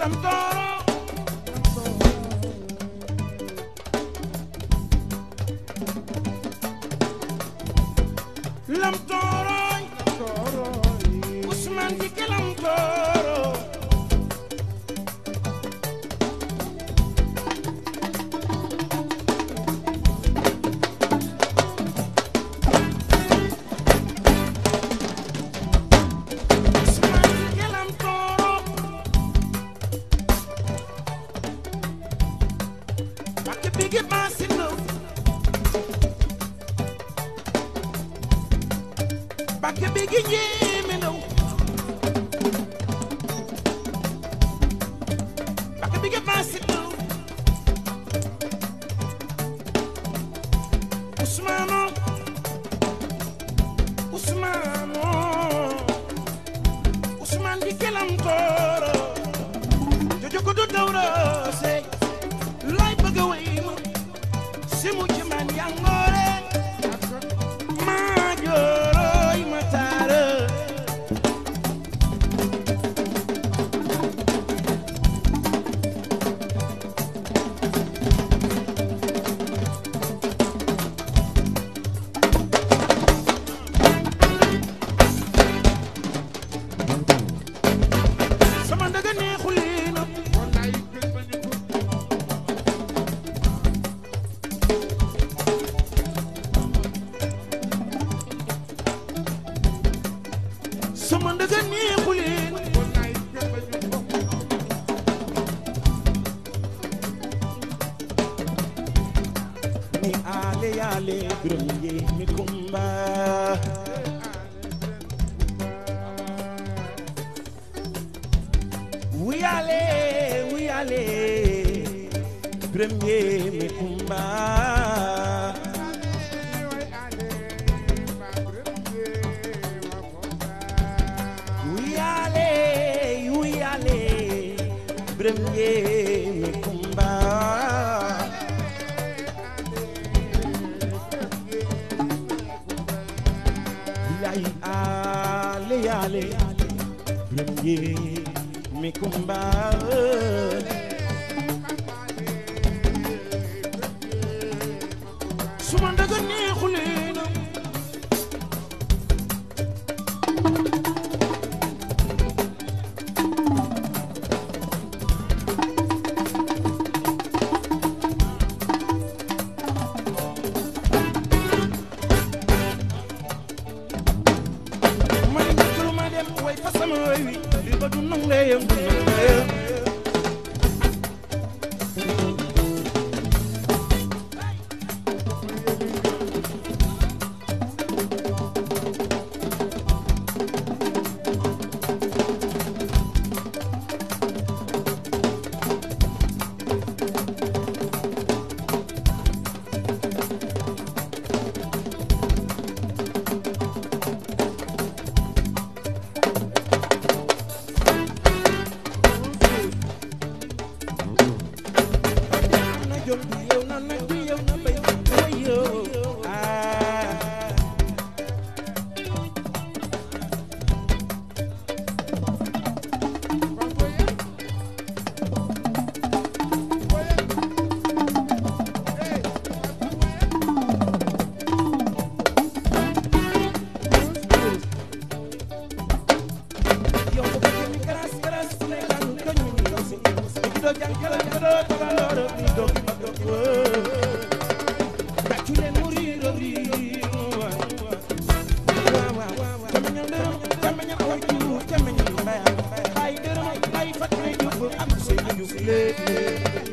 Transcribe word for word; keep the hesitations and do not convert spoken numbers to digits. Let me